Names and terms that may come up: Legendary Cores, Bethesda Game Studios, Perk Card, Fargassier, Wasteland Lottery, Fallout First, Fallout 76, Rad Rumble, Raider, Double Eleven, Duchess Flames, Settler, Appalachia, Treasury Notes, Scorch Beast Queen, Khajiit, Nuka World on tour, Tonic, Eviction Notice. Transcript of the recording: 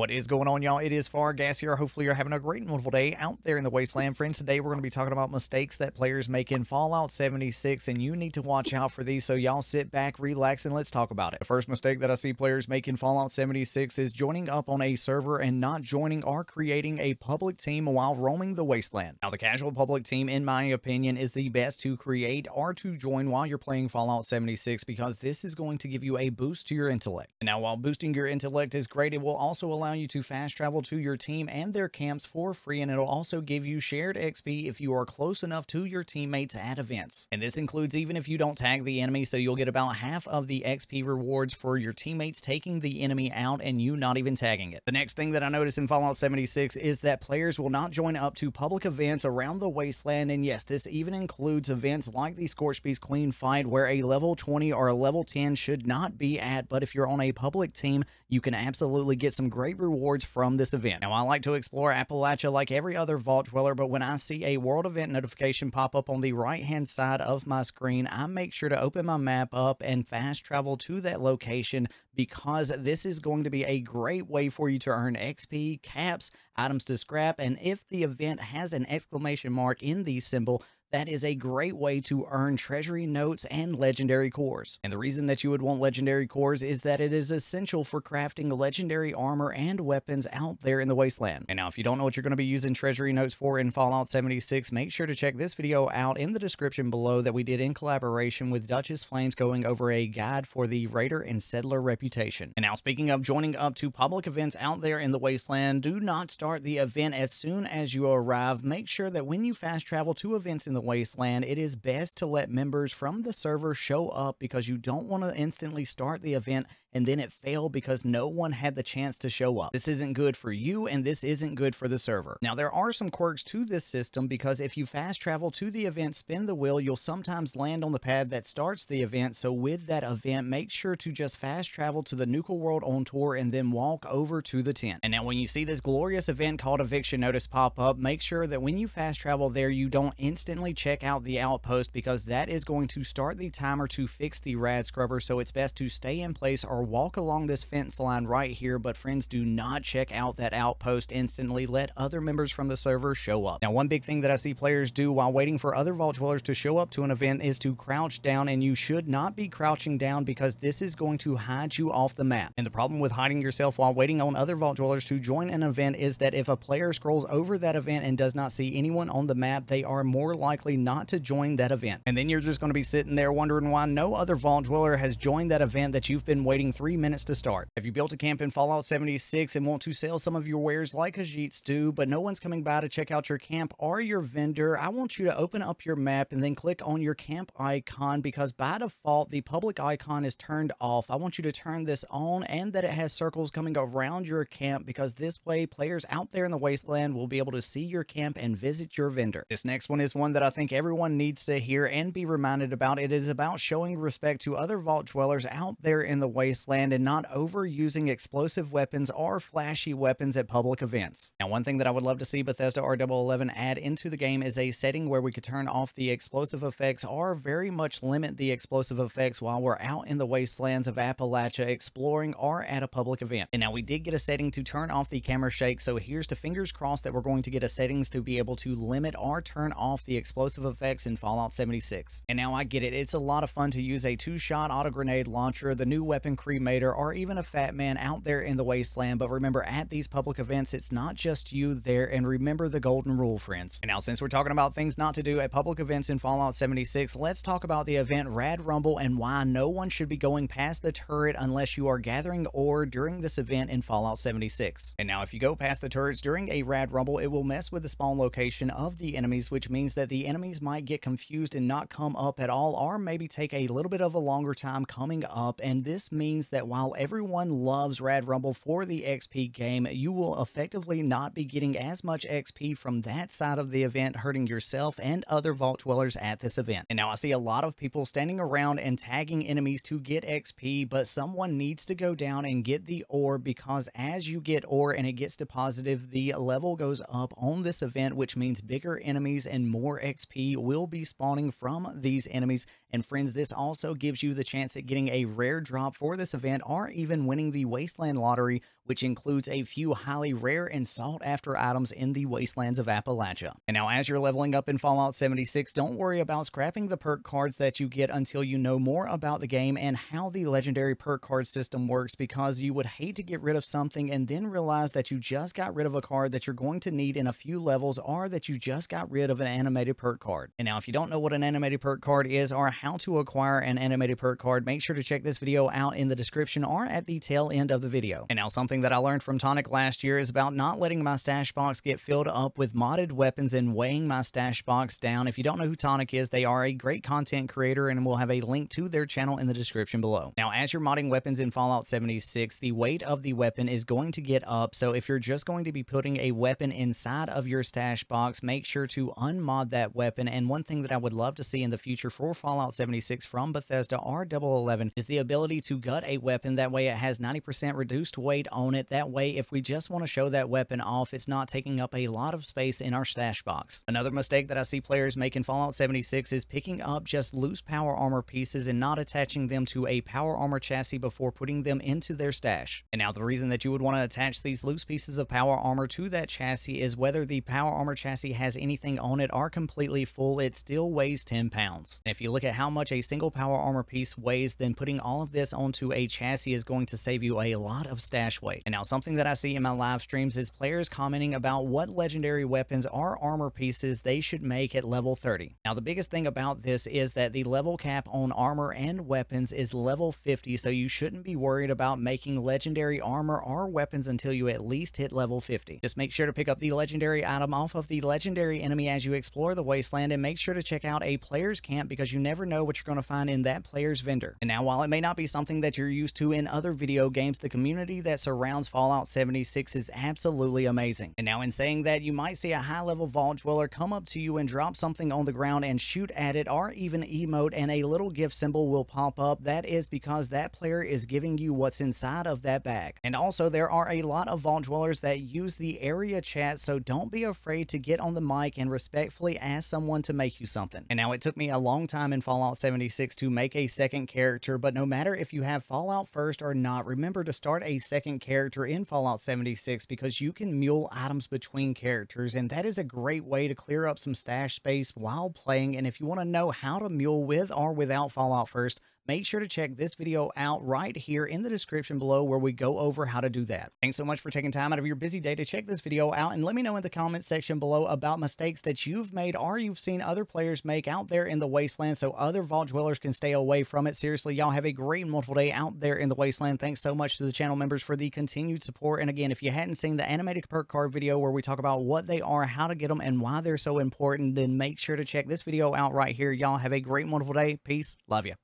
What is going on, y'all? It is Fargassier. Hopefully you're having a great and wonderful day out there in the Wasteland. Friends, today we're going to be talking about mistakes that players make in Fallout 76, and you need to watch out for these, so y'all sit back, relax, and let's talk about it. The first mistake that I see players make in Fallout 76 is joining up on a server and not joining or creating a public team while roaming the Wasteland. Now, the casual public team, in my opinion, is the best to create or to join while you're playing Fallout 76, because this is going to give you a boost to your intellect. And now, while boosting your intellect is great, it will also allow you to fast travel to your team and their camps for free, and it'll also give you shared XP if you are close enough to your teammates at events. And this includes even if you don't tag the enemy, so you'll get about half of the XP rewards for your teammates taking the enemy out and you not even tagging it. The next thing that I noticed in Fallout 76 is that players will not join up to public events around the Wasteland, and yes, this even includes events like the Scorch Beast Queen fight, where a level 20 or a level 10 should not be at, but if you're on a public team, you can absolutely get some great rewards from this event. Now, I like to explore Appalachia like every other vault dweller, but when I see a world event notification pop up on the right hand side of my screen, I make sure to open my map up and fast travel to that location, because this is going to be a great way for you to earn XP, caps, items to scrap, and if the event has an exclamation mark in the symbol, that is a great way to earn treasury notes and legendary cores. And the reason that you would want legendary cores is that it is essential for crafting legendary armor and weapons out there in the Wasteland. And now, if you don't know what you're going to be using treasury notes for in Fallout 76, make sure to check this video out in the description below that we did in collaboration with Duchess Flames, going over a guide for the raider and settler reputation. And now, speaking of joining up to public events out there in the Wasteland, do not start the event as soon as you arrive. Make sure that when you fast travel to events in the Wasteland, it is best to let members from the server show up, because you don't want to instantly start the event and then it failed because no one had the chance to show up. This isn't good for you, and this isn't good for the server. Now, there are some quirks to this system, because if you fast travel to the event, spin the wheel, you'll sometimes land on the pad that starts the event. So with that event, make sure to just fast travel to the Nuka World on tour and then walk over to the tent. And now, when you see this glorious event called Eviction Notice pop up, make sure that when you fast travel there, you don't instantly check out the outpost, because that is going to start the timer to fix the rad scrubber. So it's best to stay in place or walk along this fence line right here, but friends, do not check out that outpost instantly. Let other members from the server show up. Now, one big thing that I see players do while waiting for other vault dwellers to show up to an event is to crouch down, and you should not be crouching down, because this is going to hide you off the map. And the problem with hiding yourself while waiting on other vault dwellers to join an event is that if a player scrolls over that event and does not see anyone on the map, they are more likely not to join that event. And then you're just going to be sitting there wondering why no other vault dweller has joined that event that you've been waiting 3 minutes to start. If you built a camp in Fallout 76 and want to sell some of your wares like Khajiits do, but no one's coming by to check out your camp or your vendor, I want you to open up your map and then click on your camp icon, because by default the public icon is turned off. I want you to turn this on, and that it has circles coming around your camp, because this way players out there in the Wasteland will be able to see your camp and visit your vendor. This next one is one that I think everyone needs to hear and be reminded about. It is about showing respect to other vault dwellers out there in the Wasteland and not overusing explosive weapons or flashy weapons at public events. Now, one thing that I would love to see Bethesda or Double Eleven add into the game is a setting where we could turn off the explosive effects or very much limit the explosive effects while we're out in the Wastelands of Appalachia exploring or at a public event. And now, we did get a setting to turn off the camera shake, so here's to fingers crossed that we're going to get a settings to be able to limit or turn off the explosive effects in Fallout 76. And now, I get it. It's a lot of fun to use a two-shot auto-grenade launcher, the new weapon cremator, or even a fat man out there in the Wasteland, but remember, at these public events, it's not just you there, and remember the golden rule, friends. And now, since we're talking about things not to do at public events in Fallout 76, let's talk about the event Rad Rumble and why no one should be going past the turret unless you are gathering ore during this event in Fallout 76. And now, if you go past the turrets during a Rad Rumble, it will mess with the spawn location of the enemies, which means that the enemies might get confused and not come up at all, or maybe take a little bit of a longer time coming up. And this means that while everyone loves Rad Rumble for the XP game, you will effectively not be getting as much XP from that side of the event, hurting yourself and other vault dwellers at this event. And now, I see a lot of people standing around and tagging enemies to get XP, but someone needs to go down and get the ore, because as you get ore and it gets deposited, the level goes up on this event, which means bigger enemies and more XP will be spawning from these enemies. And friends, this also gives you the chance at getting a rare drop for this event, or even winning the Wasteland Lottery which includes a few highly rare and sought-after items in the wastelands of Appalachia. And now, as you're leveling up in Fallout 76, don't worry about scrapping the perk cards that you get until you know more about the game and how the legendary perk card system works, because you would hate to get rid of something and then realize that you just got rid of a card that you're going to need in a few levels, or that you just got rid of an animated perk card. And now, if you don't know what an animated perk card is or how to acquire an animated perk card, make sure to check this video out in the description or at the tail end of the video. And now, something that I learned from Tonic last year is about not letting my stash box get filled up with modded weapons and weighing my stash box down. If you don't know who Tonic is, they are a great content creator, and we'll have a link to their channel in the description below. Now, as you're modding weapons in Fallout 76, the weight of the weapon is going to get up, so if you're just going to be putting a weapon inside of your stash box, make sure to unmod that weapon. And one thing that I would love to see in the future for Fallout 76 from Bethesda or Double Eleven is the ability to gut a weapon. That way it has 90% reduced weight on it. That way, if we just want to show that weapon off, it's not taking up a lot of space in our stash box. Another mistake that I see players make in Fallout 76 is picking up just loose power armor pieces and not attaching them to a power armor chassis before putting them into their stash. And now, the reason that you would want to attach these loose pieces of power armor to that chassis is whether the power armor chassis has anything on it or completely full, it still weighs 10 pounds. And if you look at how much a single power armor piece weighs, then putting all of this onto a chassis is going to save you a lot of stash weight. And now, something that I see in my live streams is players commenting about what legendary weapons or armor pieces they should make at level 30. Now, the biggest thing about this is that the level cap on armor and weapons is level 50, so you shouldn't be worried about making legendary armor or weapons until you at least hit level 50. Just make sure to pick up the legendary item off of the legendary enemy as you explore the wasteland, and make sure to check out a player's camp, because you never know what you're going to find in that player's vendor. And now, while it may not be something that you're used to in other video games, the community that surrounds Fallout 76 is absolutely amazing. And now, in saying that, you might see a high-level vault dweller come up to you and drop something on the ground and shoot at it, or even emote, and a little gift symbol will pop up. That is because that player is giving you what's inside of that bag. And also, there are a lot of vault dwellers that use the area chat, so don't be afraid to get on the mic and respectfully ask someone to make you something. And now, it took me a long time in Fallout 76 to make a second character, but no matter if you have Fallout First or not, remember to start a second character in Fallout 76, because you can mule items between characters, and that is a great way to clear up some stash space while playing. And if you want to know how to mule with or without Fallout First, make sure to check this video out right here in the description below, where we go over how to do that. Thanks so much for taking time out of your busy day to check this video out, and let me know in the comments section below about mistakes that you've made or you've seen other players make out there in the wasteland, so other vault dwellers can stay away from it. Seriously, y'all have a great and wonderful day out there in the wasteland. Thanks so much to the channel members for the continued support. And again, if you hadn't seen the animated perk card video where we talk about what they are, how to get them, and why they're so important, then make sure to check this video out right here. Y'all have a great and wonderful day. Peace. Love you.